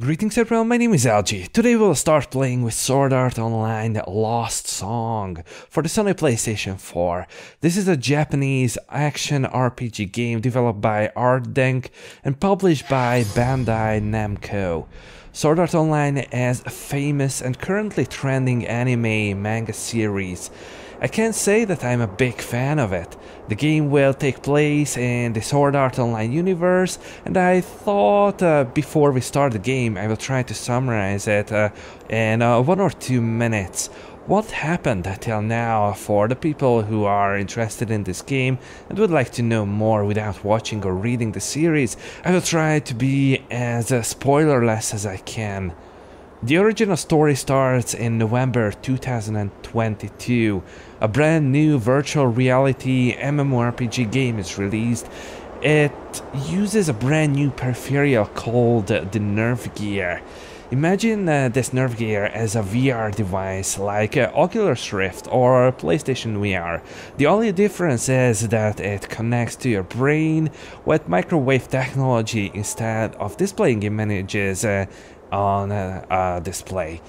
Greetings everyone, my name is LG. Today we'll start playing with Sword Art Online Lost Song for the Sony PlayStation 4. This is a Japanese action RPG game developed by Artdenk and published by Bandai Namco. Sword Art Online is a famous and currently trending anime manga series. I can't say that I'm a big fan of it. The game will take place in the Sword Art Online universe, and I thought before we start the game I will try to summarize it in 1 or 2 minutes. What happened till now for the people who are interested in this game and would like to know more without watching or reading the series. I will try to be as spoilerless as I can. The original story starts in November 2022. A brand new virtual reality MMORPG game is released. It uses a brand new peripheral called the Nerve Gear. Imagine this Nerve Gear as a VR device like Oculus Rift or PlayStation VR. The only difference is that it connects to your brain with microwave technology instead of displaying images on a display.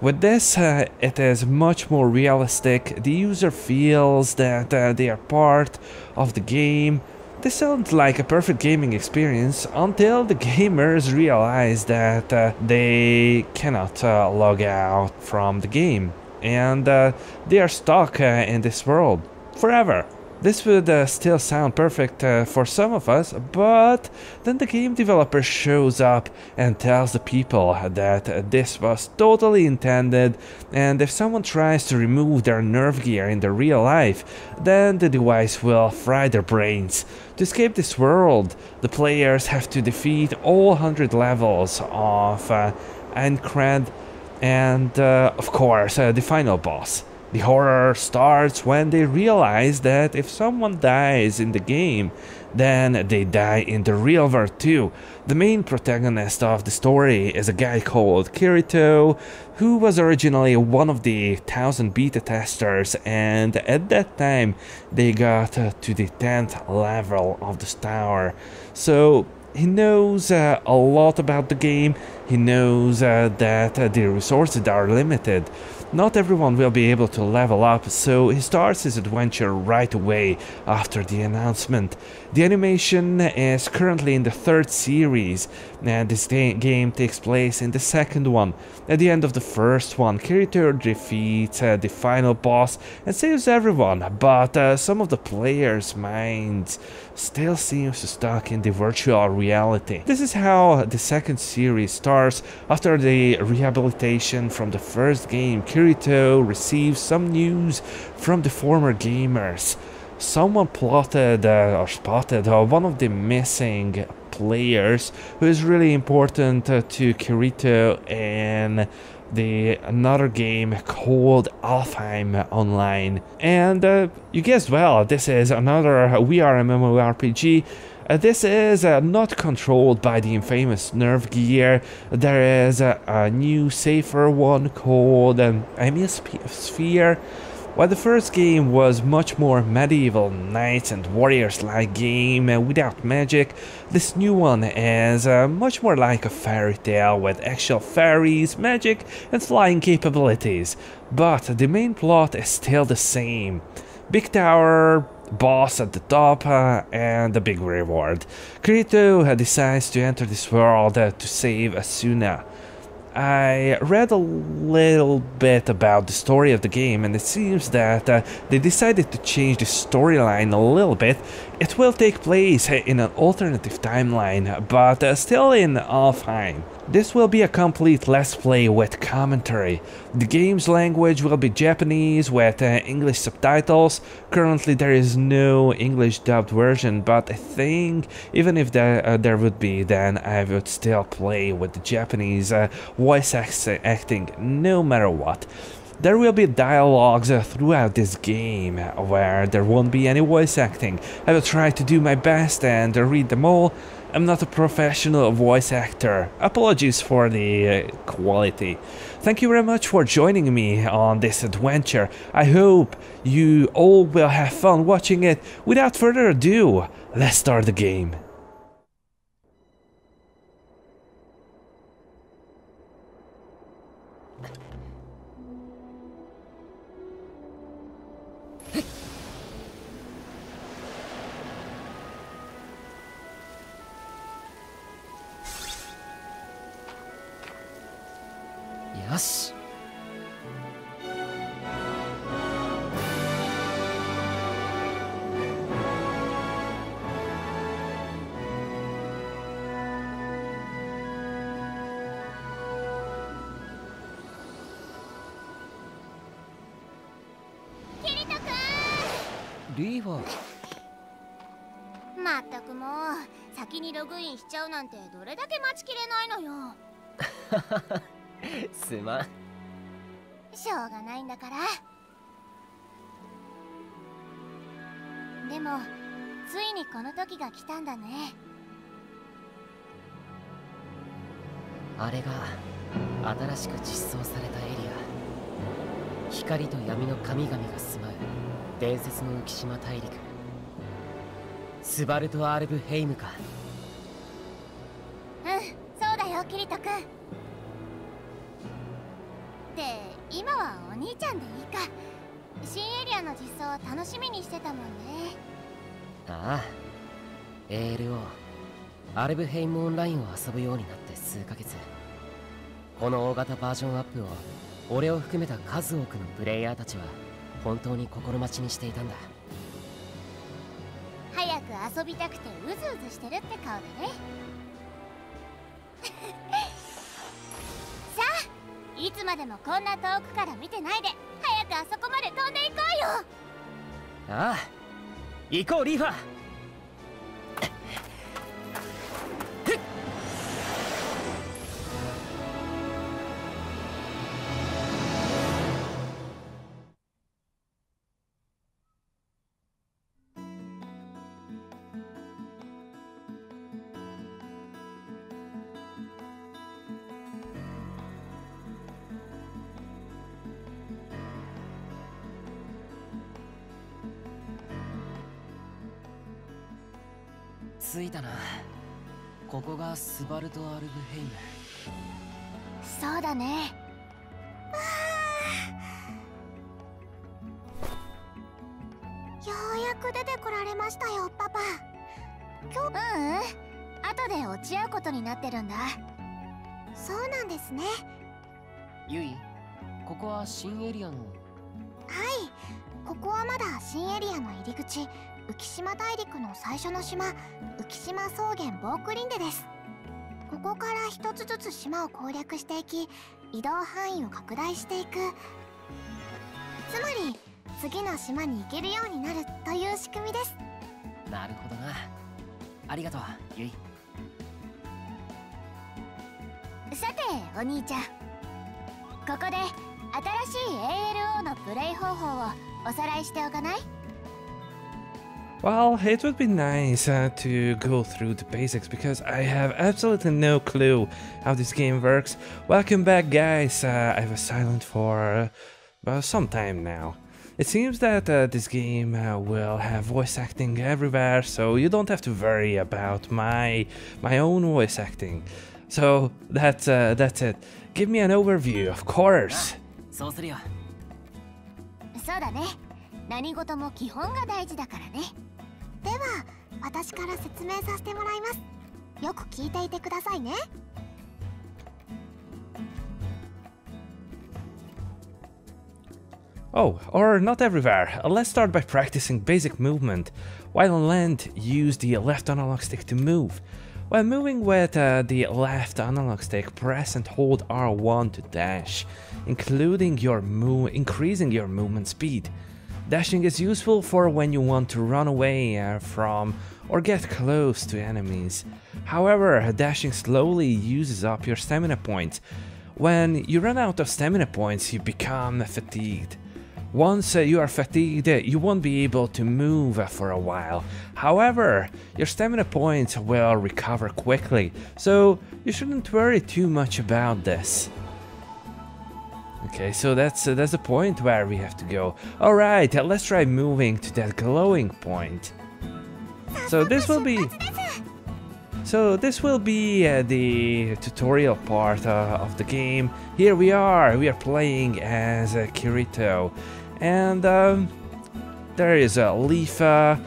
With this, it is much more realistic. The user feels that they are part of the game. This sounds like a perfect gaming experience until the gamers realize that they cannot log out from the game and they are stuck in this world forever. This would still sound perfect for some of us, but then the game developer shows up and tells the people that this was totally intended, and if someone tries to remove their Nerve Gear in their real life, then the device will fry their brains. To escape this world, the players have to defeat all 100 levels of Aincrad and, of course, the final boss. The horror starts when they realize that if someone dies in the game, then they die in the real world too. The main protagonist of the story is a guy called Kirito, who was originally one of the 1000 beta testers, and at that time they got to the 10th level of this tower. So he knows a lot about the game. He knows that the resources are limited. Not everyone will be able to level up, so he starts his adventure right away after the announcement. The animation is currently in the 3rd series, and this game takes place in the 2nd one. At the end of the 1st one, Kirito defeats the final boss and saves everyone, but some of the players' minds still seems stuck in the virtual reality. This is how the 2nd series starts. After the rehabilitation from the 1st game, Kirito receives some news from the former gamers. Someone plotted or spotted one of the missing players who is really important to Kirito in another game called Alfheim Online. And you guessed well, this is another VR MMORPG. This is not controlled by the infamous Nerve Gear. There is a new, safer one called MSP Sphere. While the 1st game was much more medieval knights and warriors-like game without magic, this new one is much more like a fairy tale with actual fairies, magic and flying capabilities. But the main plot is still the same. Big tower, boss at the top and a big reward. Kirito decides to enter this world to save Asuna. I read a little bit about the story of the game, and it seems that they decided to change the storyline a little bit. It will take place in an alternative timeline, but still in Alfheim. This will be a complete let's play with commentary. The game's language will be Japanese with English subtitles. Currently there is no English dubbed version, but I think even if there would be, then I would still play with the Japanese voice acting no matter what. There will be dialogues throughout this game where there won't be any voice acting. I will try to do my best and read them all. I'm not a professional voice actor. Apologies for the quality. Thank you very much for joining me on this adventure. I hope you all will have fun watching it. Without further ado, let's start the game. Yes. Leafa. まったくもう先にログインしちゃうなんてどれだけ待ちきれないのよ。すまん。しょうがないんだから。でもついにこの時が来たんだね。あれが新しく実装されたエリア。光と闇の神々が住まう。 伝説の浮島大陸スバルト・アルブヘイムか。うん、そうだよキリト君。で、今はお兄ちゃんでいいか。新エリアの実装を楽しみにしてたもんね。ああ、ALO アルブヘイムオンラインを遊ぶようになって数ヶ月。この大型バージョンアップを俺を含めた数多くのプレイヤーたちは 本当に心待ちにしていたんだ。早く遊びたくてうずうずしてるって顔だね。さあ、いつまでもこんな遠くから見てないで早くあそこまで飛んでいこうよ。ああ、行こうリーファ。 着いたな。ここがスバルト・アルブヘイム。そうだね。ようやく出てこられましたよパパ。今日後で落ち合うことになってるんだ。そうなんですね。ユイ、ここは新エリアの。はい、ここはまだ新エリアの入り口。 浮島大陸の最初の島、浮島草原ボークリンデです。ここから一つずつ島を攻略していき、移動範囲を拡大していく。つまり次の島に行けるようになるという仕組みです。なるほどな。ありがとうゆい。さてお兄ちゃん、ここで新しい ALO のプレイ方法をおさらいしておかない？ Well, it would be nice to go through the basics because I have absolutely no clue how this game works. Welcome back, guys. I was silent for some time now. It seems that this game will have voice acting everywhere, so you don't have to worry about my own voice acting. So that's it. Give me an overview, of course. そうするよ。そうだね。何事も基本が大事だからね。 では私から説明させてもらいます。よく聞いていてくださいね。Oh, or not everywhere. Let's start by practicing basic movement. While on land, use the left analog stick to move. While moving with the left analog stick, press and hold R1 to dash, increasing your movement speed. Dashing is useful for when you want to run away from or get close to enemies. However, dashing slowly uses up your stamina points. When you run out of stamina points, you become fatigued. Once you are fatigued, you won't be able to move for a while. However, your stamina points will recover quickly, so you shouldn't worry too much about this. Okay, so that's the point where we have to go. All right, let's try moving to that glowing point. So this will be So this will be the tutorial part of the game. Here we are playing as Kirito, and there is Leafa.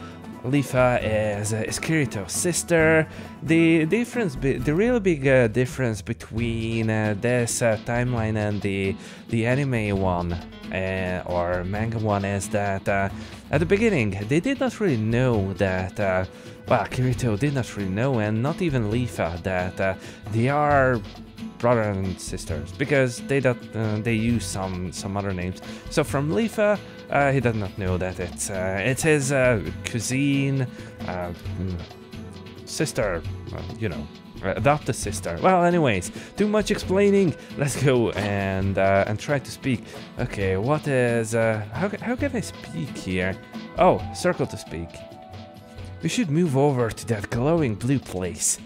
Leafa is Kirito's sister. The real big difference between this timeline and the anime one or manga one is that at the beginning they did not really know that. Well, Kirito did not really know, and not even Leafa, that they are brother and sisters, because they use some other names. So from Leafa, he does not know that it's his cousin, sister, you know, adopted sister. Well, anyways, too much explaining. Let's go and try to speak. Okay, what is how can I speak here? Oh, circle to speak. We should move over to that glowing blue place.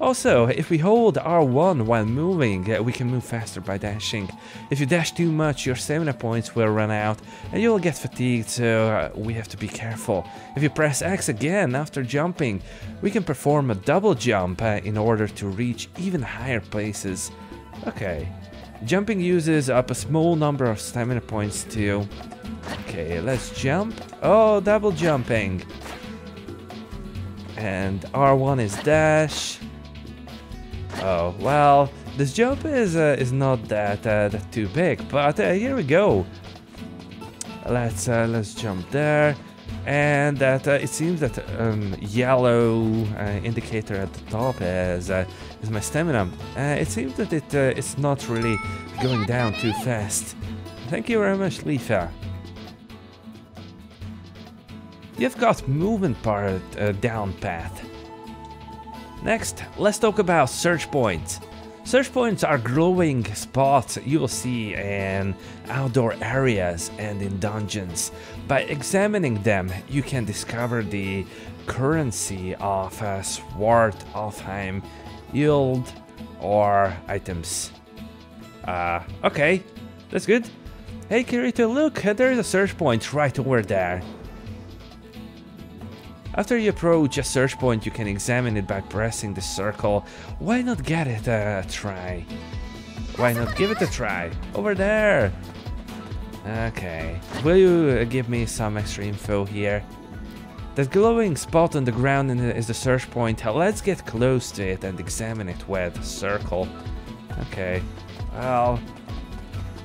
Also, if we hold R1 while moving, we can move faster by dashing. If you dash too much, your stamina points will run out and you'll get fatigued, so we have to be careful. If you press X again after jumping, we can perform a double jump in order to reach even higher places. Okay, jumping uses up a small number of stamina points too. Okay, let's jump. Oh, double jumping. And R1 is dash. Oh, well, this jump is not that too big, but here we go. Let's jump there, and that it seems that yellow indicator at the top is my stamina. It seems that it's not really going down too fast. Thank you very much, Leafa. You've got movement part down path. Next, let's talk about search points. Search points are glowing spots you will see in outdoor areas and in dungeons. By examining them, you can discover the currency of Svartalfheim, yield, or items. Okay, that's good. Hey Kirito, look, there is a search point right over there. After you approach a search point, you can examine it by pressing the circle. Why not get it a try? Why not give it a try? Over there! Okay, will you give me some extra info here? That glowing spot on the ground is the search point. Let's get close to it and examine it with a circle. Okay, well,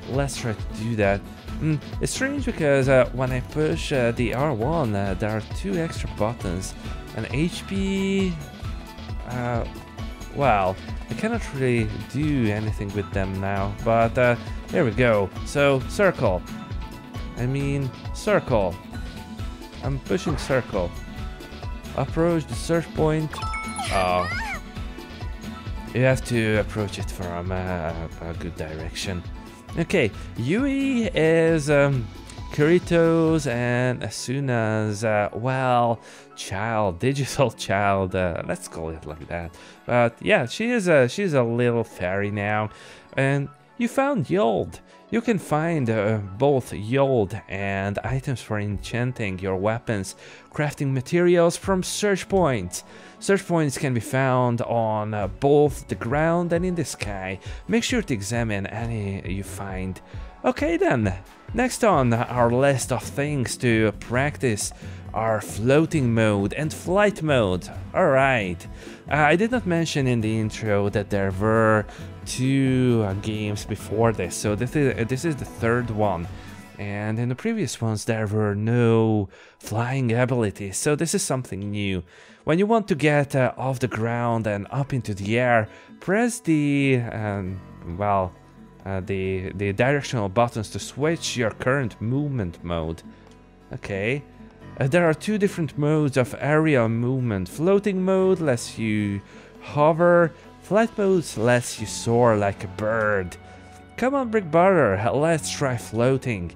let's try to do that. It's strange because when I push the R1, there are two extra buttons. An HP... well, I cannot really do anything with them now, but there we go. So, circle. I mean, circle. I'm pushing circle. Approach the search point. Oh. You have to approach it from a good direction. Okay, Yui is Kirito's and Asuna's, well, child, digital child, let's call it like that. But yeah, she's a little fairy now, and you found Yold. You can find both Yold and items for enchanting your weapons, crafting materials from search points. Search points can be found on both the ground and in the sky. Make sure to examine any you find. Okay then, next on our list of things to practice are floating mode and flight mode. Alright, I did not mention in the intro that there were two games before this, so this is the third one. And in the previous ones there were no flying abilities, so this is something new. When you want to get off the ground and up into the air, press the directional buttons to switch your current movement mode. Okay, there are two different modes of aerial movement. Floating mode lets you hover, flight mode lets you soar like a bird. Come on, brick butter, let's try floating.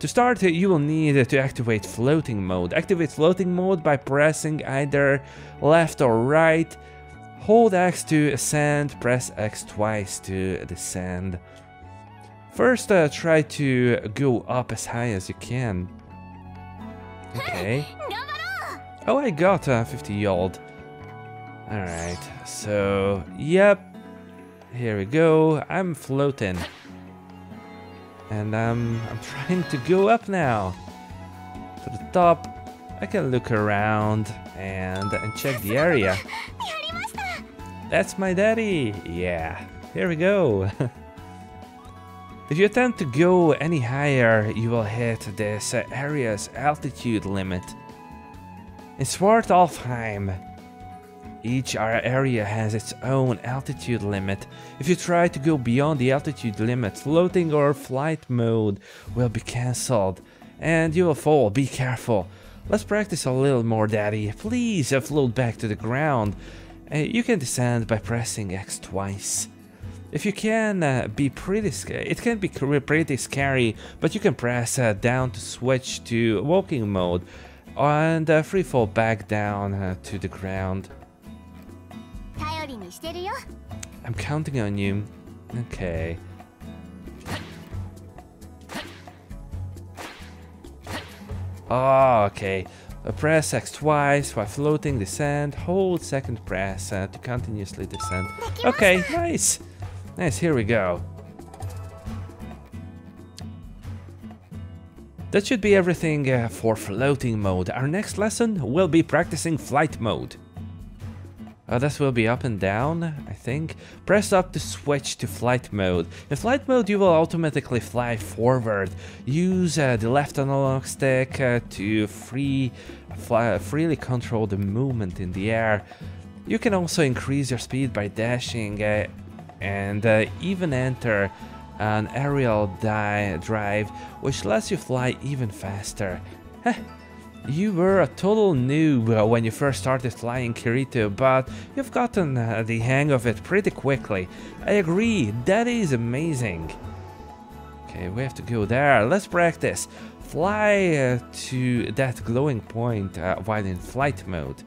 To start, you will need to activate floating mode. Activate floating mode by pressing either left or right. Hold X to ascend, press X twice to descend. First, try to go up as high as you can. Okay. Oh, I got 50 Yold. Alright, so, yep. Here we go. I'm floating. And I'm trying to go up now. To the top. I can look around and check the area. That's my daddy! Yeah, here we go. If you attempt to go any higher, you will hit this area's altitude limit. In Svartalfheim, each area has its own altitude limit. If you try to go beyond the altitude limit, floating or flight mode will be cancelled and you will fall. Be careful. Let's practice a little more, daddy. Please float back to the ground. You can descend by pressing X twice. If you can be pretty scary, it can be pretty scary, but you can press down to switch to walking mode and free fall back down to the ground. I'm counting on you. Okay. Oh, okay. Press X twice while floating, descend, hold second press to continuously descend. Okay, nice! Nice, here we go. That should be everything for floating mode. Our next lesson will be practicing flight mode. This will be up and down, I think. Press up to switch to flight mode. In flight mode, you will automatically fly forward. Use the left analog stick to freely control the movement in the air. You can also increase your speed by dashing and even enter an aerial drive, which lets you fly even faster. Heh. You were a total noob when you first started flying Kirito, but you've gotten the hang of it pretty quickly. I agree, that is amazing. Okay, we have to go there. Let's practice. Fly to that glowing point while in flight mode.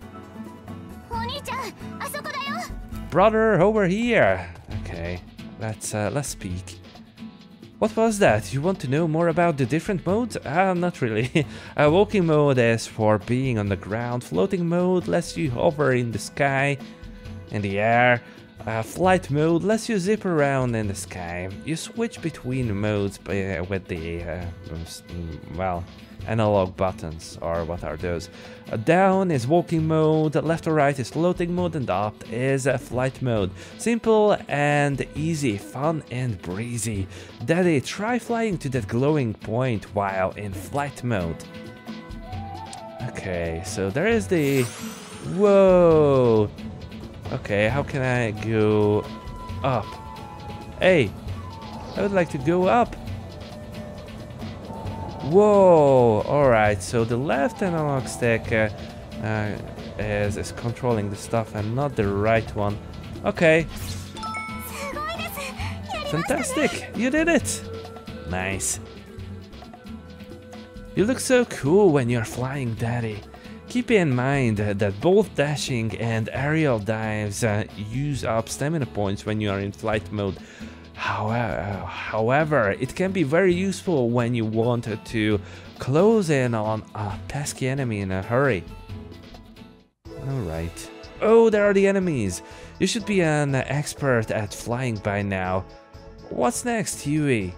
Brother, over here. Okay, let's speak. What was that? You want to know more about the different modes? Not really. Walking mode is for being on the ground. Floating mode lets you hover in the sky, in the air. Flight mode lets you zip around in the sky. You switch between modes by, with the, well, analog buttons, or what are those? Down is walking mode, left or right is floating mode, and up is flight mode. Simple and easy, fun and breezy. Daddy, try flying to that glowing point while in flight mode. Okay, so there is the... Whoa! Okay, how can I go up? Hey, I would like to go up. Whoa, alright, so the left analog stick is controlling the stuff and not the right one. Okay. Fantastic, you did it. Nice. You look so cool when you're flying, daddy. Keep in mind that both dashing and aerial dives use up stamina points when you are in flight mode. However, it can be very useful when you want to close in on a pesky enemy in a hurry. Alright. Oh, there are the enemies! You should be an expert at flying by now. What's next, Yui?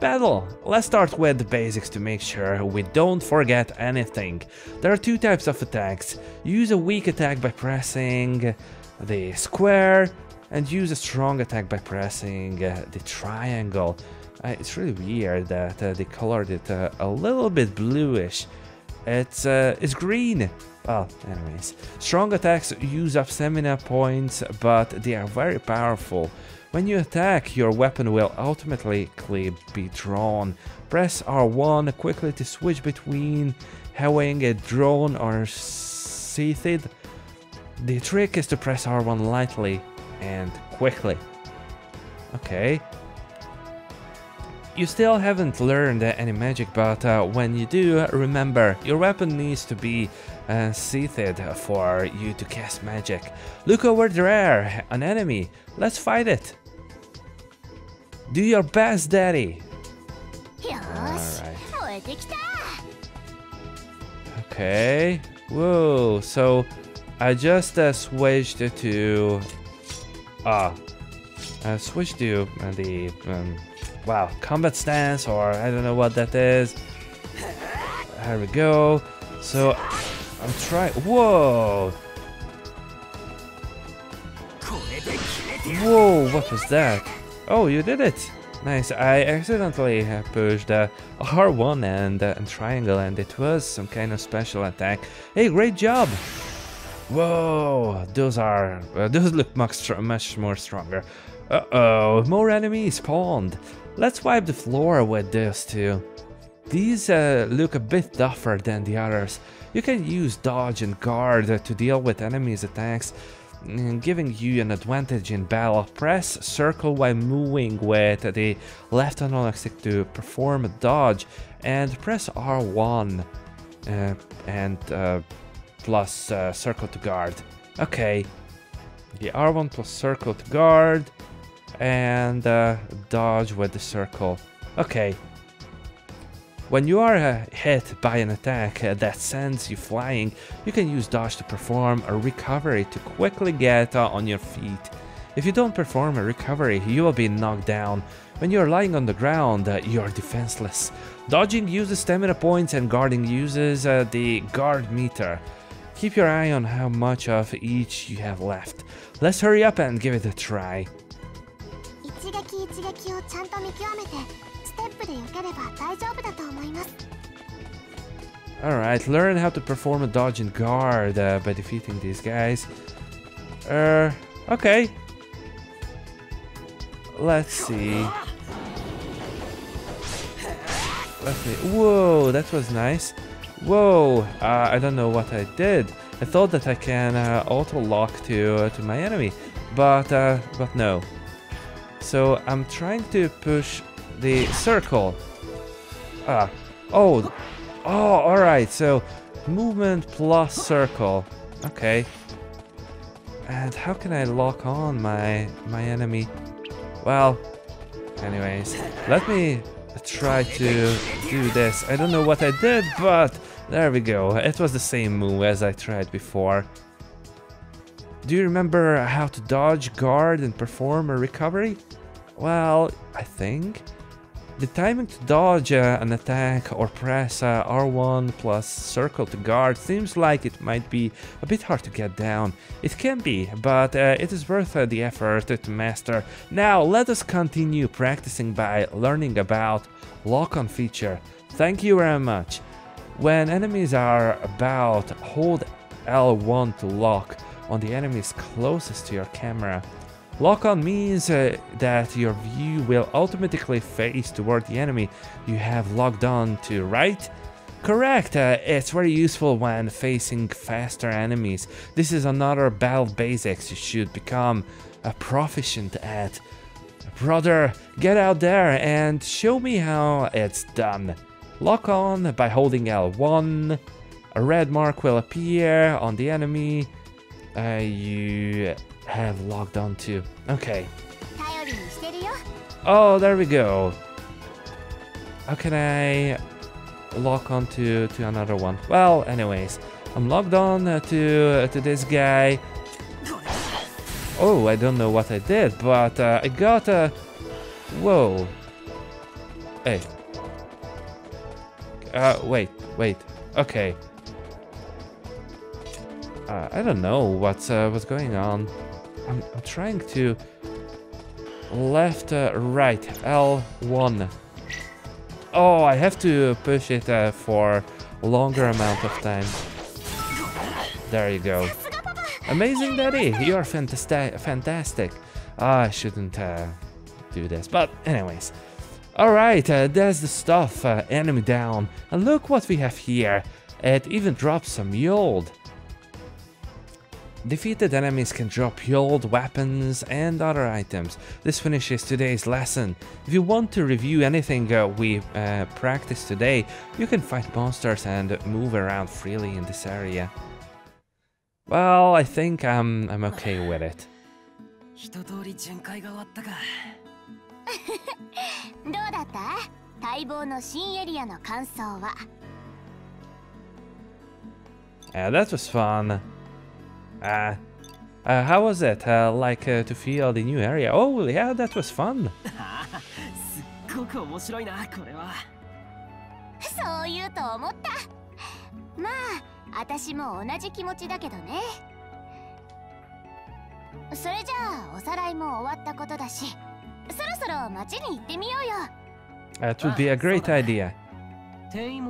Battle! Let's start with the basics to make sure we don't forget anything. There are two types of attacks. Use a weak attack by pressing the square, and use a strong attack by pressing the triangle. It's really weird that they colored it a little bit bluish. It's green. Well, anyways. Strong attacks use up stamina points, but they are very powerful. When you attack, your weapon will automatically be drawn. Press R1 quickly to switch between having it drawn or seated. The trick is to press R1 lightly and quickly. Okay. You still haven't learned any magic, but when you do, remember, your weapon needs to be seated for you to cast magic. Look over there, an enemy. Let's fight it. Do your best, daddy. Alright. Okay. Whoa. So I just switched to the wow, combat stance, or I don't know what that is. Here we go. So I'm trying. Whoa! Whoa! What was that? Oh, you did it! Nice. I accidentally pushed R1 and triangle, and it was some kind of special attack. Hey, great job! Whoa! Those are those look much more stronger. Uh-oh, more enemies spawned. Let's wipe the floor with those two. These look a bit tougher than the others. You can use dodge and guard to deal with enemies' attacks, giving you an advantage in battle. Press circle while moving with the left analog stick to perform a dodge, and press R1 plus circle to guard. Okay. The R1 plus circle to guard and dodge with the circle. Okay. When you are hit by an attack that sends you flying, you can use dodge to perform a recovery to quickly get on your feet. If you don't perform a recovery, you will be knocked down. When you are lying on the ground, you are defenseless. Dodging uses stamina points and guarding uses the guard meter. Keep your eye on how much of each you have left. Let's hurry up and give it a try. Alright, learn how to perform a dodge and guard by defeating these guys. Okay. Let's see. Whoa, that was nice. Whoa, I don't know what I did. I thought that I can auto lock to my enemy, but no. So I'm trying to push the circle. All right. So movement plus circle. Okay. And how can I lock on my enemy? Well, anyways, let me try to do this. I don't know what I did, but there we go. It was the same move as I tried before. Do you remember how to dodge, guard, and perform a recovery? Well, I think. The timing to dodge an attack or press R1 plus circle to guard seems like it might be a bit hard to get down. It can be, but it is worth the effort to master. Now let us continue practicing by learning about lock-on feature. Thank you very much. When enemies are about, hold L1 to lock on the enemies closest to your camera. Lock-on means that your view will automatically face toward the enemy you have locked on to, right? Correct! It's very useful when facing faster enemies. This is another battle basics you should become proficient at. Brother, get out there and show me how it's done. Lock on by holding L1. A red mark will appear on the enemy you have logged on to. Okay. Oh, there we go. How can I lock on to another one? Well, anyways, I'm logged on to this guy. Oh, I don't know what I did, but I got a... Whoa. Hey. Wait. Okay. I don't know what's going on. I'm trying to left, right, L1. Oh, I have to push it for a longer amount of time. There you go. Amazing, Daddy. You are fantastic. I shouldn't do this, but anyways. All right, that's the stuff. Enemy down. And look what we have here. It even drops some yield. Defeated enemies can drop yield, weapons, and other items. This finishes today's lesson. If you want to review anything we practiced today, you can fight monsters and move around freely in this area. Well, I think I'm okay with it. That was fun. How was it? Like to feel the new area? Oh, yeah, that was fun. That would be a great idea. The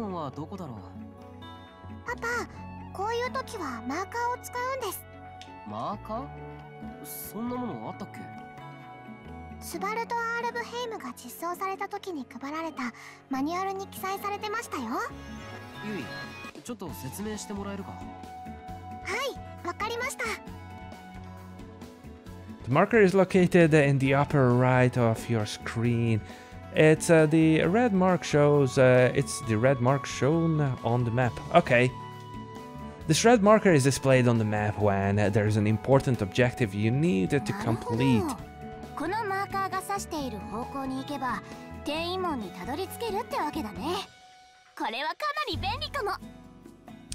marker is located in the upper right of your screen. It's the red mark shows. It's the red mark shown on the map. Okay. This red marker is displayed on the map when there is an important objective you need to complete.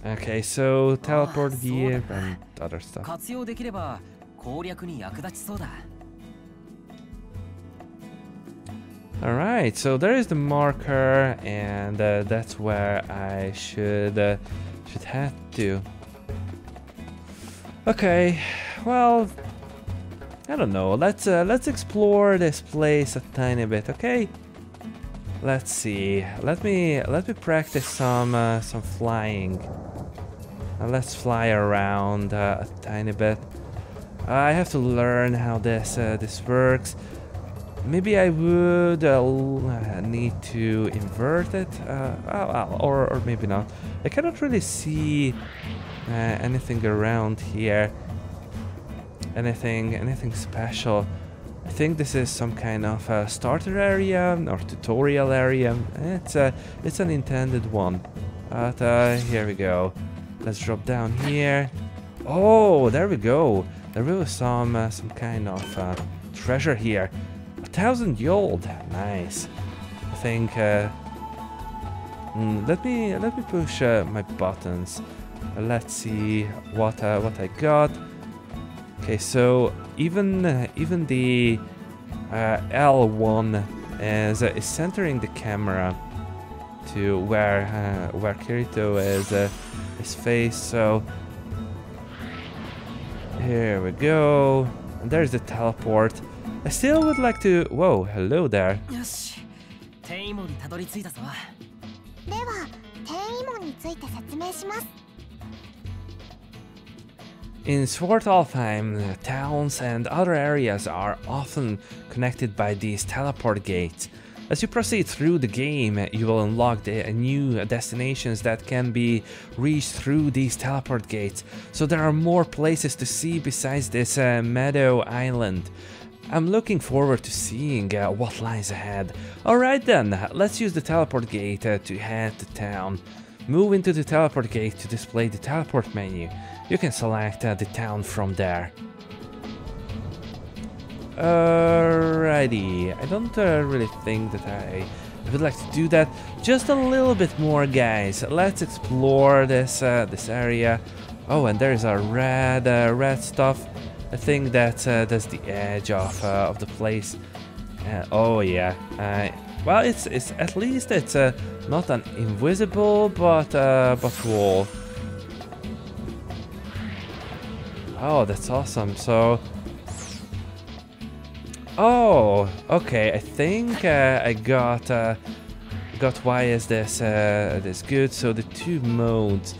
Okay, so teleport gear and other stuff. Alright, so there is the marker, and that's where I should head to. Okay, well, I don't know. Let's explore this place a tiny bit, okay? Let's see. Let me practice some flying. Let's fly around a tiny bit. I have to learn how this works. Maybe I would need to invert it, or maybe not. I cannot really see anything around here. Anything special. I think this is some kind of starter area or tutorial area. It's an intended one. But here we go. Let's drop down here. Oh, there we go. There was some kind of treasure here. 1,000 gold, nice. I think. Let me push my buttons. Let's see what I got. Okay, so even the L1 is centering the camera to where Kirito is his face. So here we go. And there's the teleport. I still would like to... Whoa, hello there. In Svartalfheim, towns and other areas are often connected by these teleport gates. As you proceed through the game, you will unlock new destinations that can be reached through these teleport gates. So there are more places to see besides this meadow island. I'm looking forward to seeing what lies ahead. Alright then, let's use the teleport gate to head to town. Move into the teleport gate to display the teleport menu. You can select the town from there. Alrighty, I don't really think that I would like to do that. Just a little bit more, guys. Let's explore this area. Oh, and there's a red stuff. I think that's the edge of the place. Oh yeah. Well, it's at least it's not an invisible but wall. Oh, that's awesome. So. Oh, okay. I think I got why is this good? So the two modes.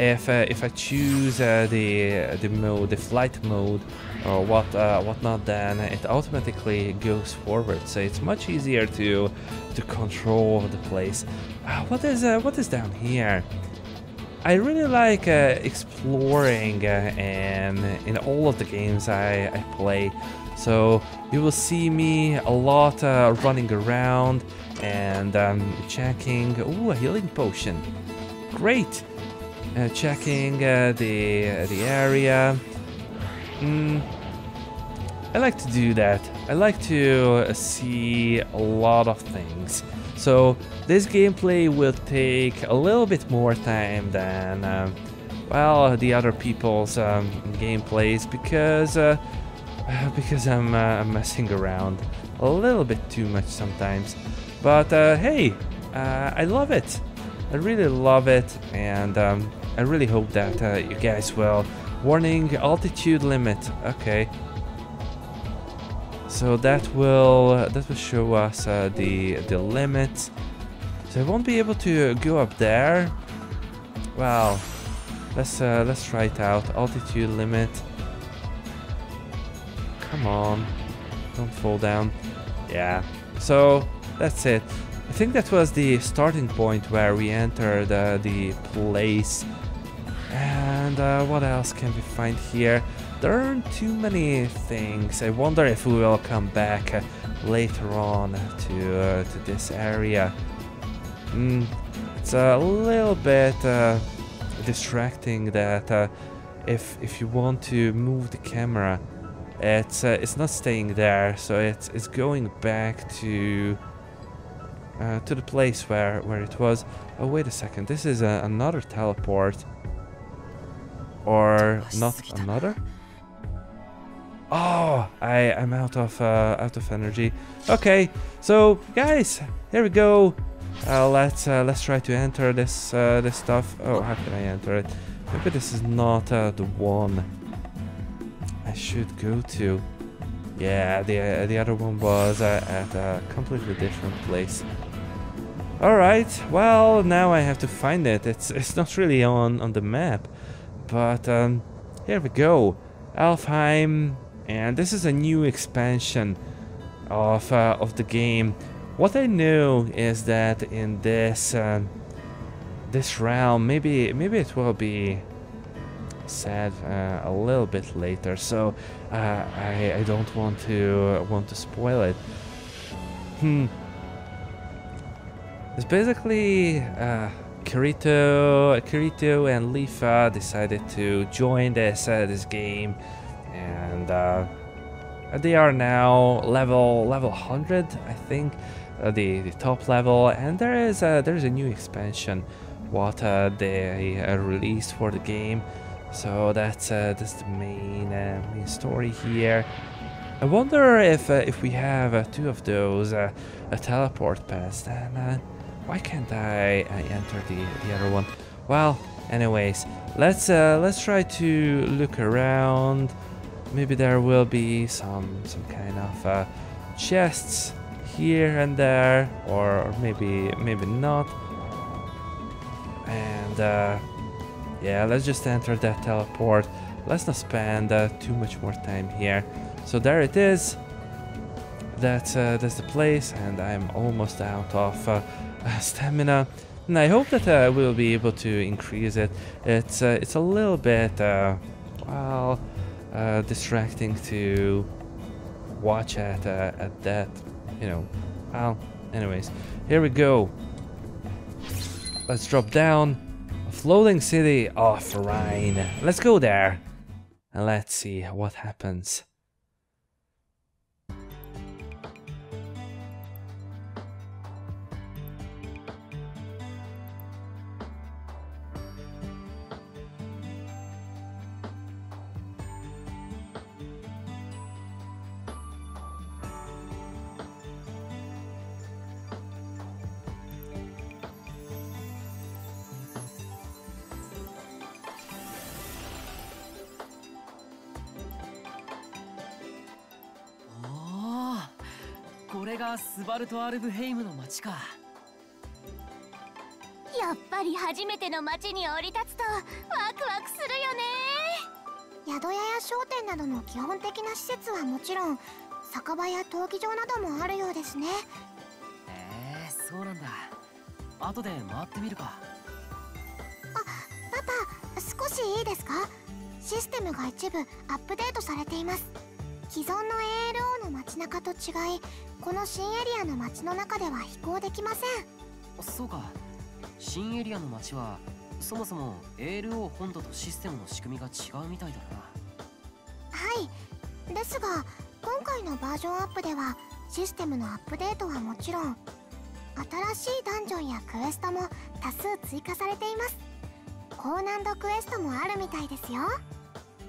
If I choose the flight mode or whatnot, then it automatically goes forward. So it's much easier to control the place. What is down here? I really like exploring, and in all of the games I play. So you will see me a lot running around and checking. Ooh, a healing potion! Great. Checking the area. I like to do that. I like to see a lot of things. So this gameplay will take a little bit more time well, the other people's gameplays because I'm messing around a little bit too much sometimes. But hey, I love it. I really love it, and I really hope that you guys will. Warning, altitude limit. Okay. So that will show us the limits. So I won't be able to go up there. Well, let's try it out. Altitude limit. Come on, don't fall down. Yeah. So that's it. I think that was the starting point where we entered the place. And what else can we find here? There aren't too many things. I wonder if we will come back later on to this area. It's a little bit distracting that if you want to move the camera, it's not staying there, so it's going back to the place where it was. Oh, wait a second, this is another teleport. Or not another? Oh, I'm out of energy. Okay, so guys, here we go. Let's try to enter this stuff. Oh, how can I enter it? Maybe this is not the one I should go to. Yeah, the other one was at a completely different place. All right. Well, now I have to find it. It's not really on the map. But here we go, Alfheim, and this is a new expansion of the game. What I know is that in this realm, maybe it will be said a little bit later, so I don't want to spoil it. It's basically. Kirito and Leafa decided to join this game, and they are now level 100, I think, the top level. And there is a new expansion what they released for the game, so that's the main story here. I wonder if we have two of those teleport pads, then. Why can't I enter the other one? Well, anyways, let's try to look around. Maybe there will be some kind of chests here and there, or maybe not. And yeah, let's just enter that teleport. Let's not spend too much more time here. So there it is. That's the place, and I'm almost out of. Stamina, and I hope that we'll be able to increase it. It's a little bit well distracting to watch at that, you know. Well, anyways, here we go. Let's drop down. A floating city of Rhine. Let's go there and let's see what happens.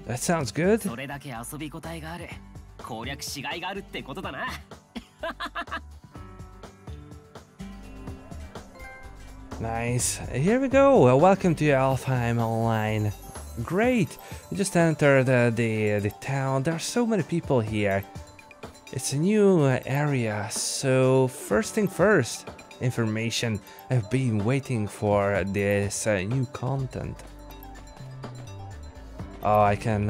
That sounds good. Nice. Here we go. Welcome to Alfheim Online. Great. We just entered the town. There are so many people here. It's a new area. So first thing first, information. I've been waiting for this new content. Oh, I can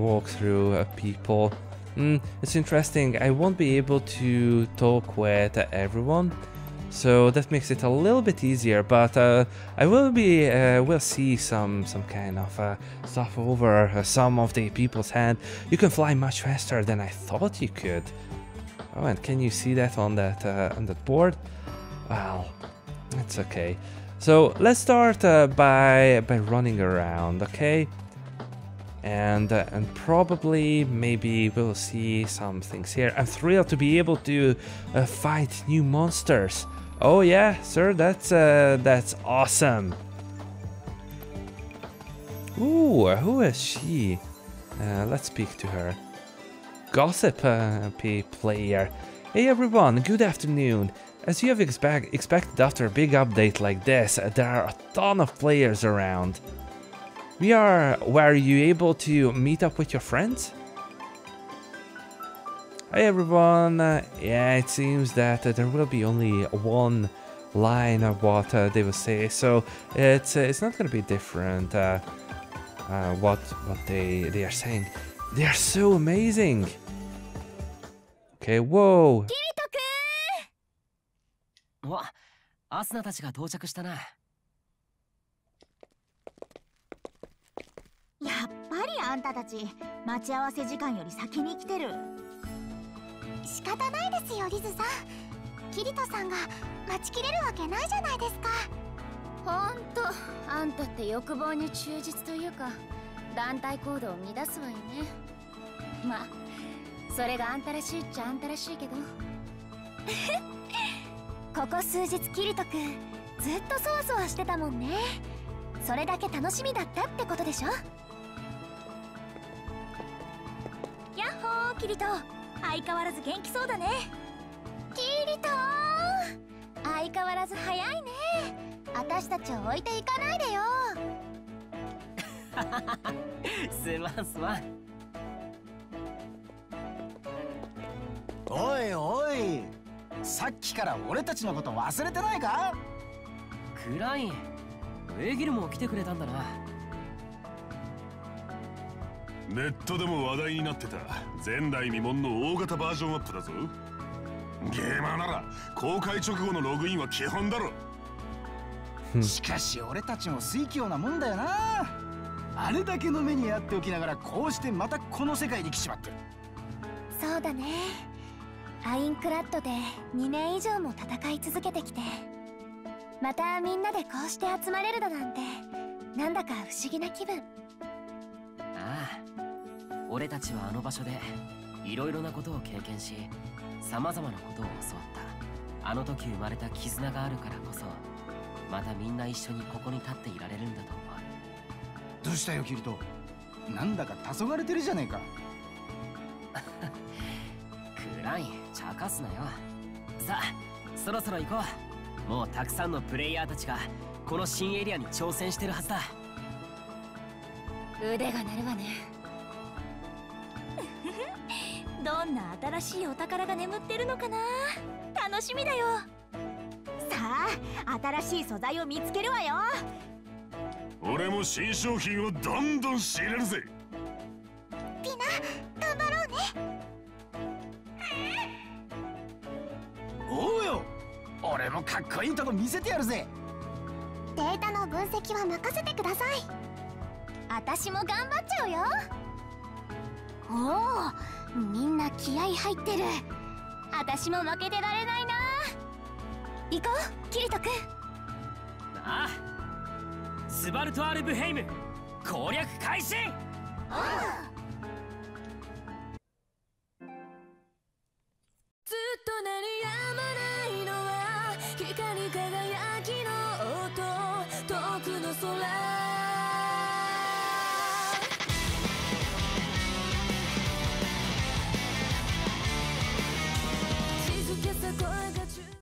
walk through people. It's interesting. I won't be able to talk with everyone. So that makes it a little bit easier, but I will be, we'll see some kind of stuff over some of the people's hand. You can fly much faster than I thought you could. Oh, and can you see that on that board? Well, it's okay. So let's start by running around, okay? And probably maybe we'll see some things here. I'm thrilled to be able to fight new monsters. Oh yeah, sir, that's awesome. Ooh, who is she? Let's speak to her. Gossip player. Hey everyone, good afternoon. As you have expected after a big update like this, there are a ton of players around. Were you able to meet up with your friends? Hi everyone. Yeah, it seems that there will be only one line of what they will say, so it's not going to be different. What they are saying. They are so amazing. Okay, whoa. Kirito-kun! Wa, Asuna-tachi ga touchaku shita na. やっぱりあんたたち待ち合わせ時間より先に来てる。仕方ないですよリズさん。キリトさんが待ちきれるわけないじゃないですか。ほんと、あんたって欲望に忠実というか団体行動を乱すわよね。まあ、それがあんたらしいっちゃあんたらしいけど。ここ数日キリトくんずっとそわそわしてたもんね。それだけ楽しみだったってことでしょ。 やっほーキリト、相変わらず元気そうだね。キリトー、相変わらず早いね。私たちを置いていかないでよ。すまんすまん。おいおい、さっきから俺たちのこと忘れてないか？クライン、レギルも来てくれたんだな。 ネットでも話題になってた前代未聞の大型バージョンアップだぞ。ゲーマーなら公開直後のログインは基本だろ。しかし俺たちも水強なもんだよな。あれだけの目にあっておきながらこうしてまたこの世界に来ちまってる。そうだね。アインクラッドで2年以上も戦い続けてきて、またみんなでこうして集まれるだなんてなんだか不思議な気分。 俺たちはあの場所でいろいろなことを経験し、さまざまなことを教わった。あの時生まれた絆があるからこそ、またみんな一緒にここに立っていられるんだと思う。どうしたよキリト。なんだか黄昏てるじゃねえか。クライン、茶化すなよ。さあ、そろそろ行こう。もうたくさんのプレイヤーたちがこの新エリアに挑戦してるはずだ。腕が鳴るわね。 どんな新しいお宝が眠ってるのかな。楽しみだよ。さあ、新しい素材を見つけるわよ。俺も新商品をどんどん仕入れるぜ。ピナ、頑張ろうね。おうよ、俺もかっこいいとこ見せてやるぜ。データの分析は任せてください。私も頑張っちゃうよ。おお。 みんな気合い入ってる。私も負けてられないな。行こう、キリト君。ああ、スバルトアルブヘイム攻略開始。ずっと鳴り止まないのは光輝く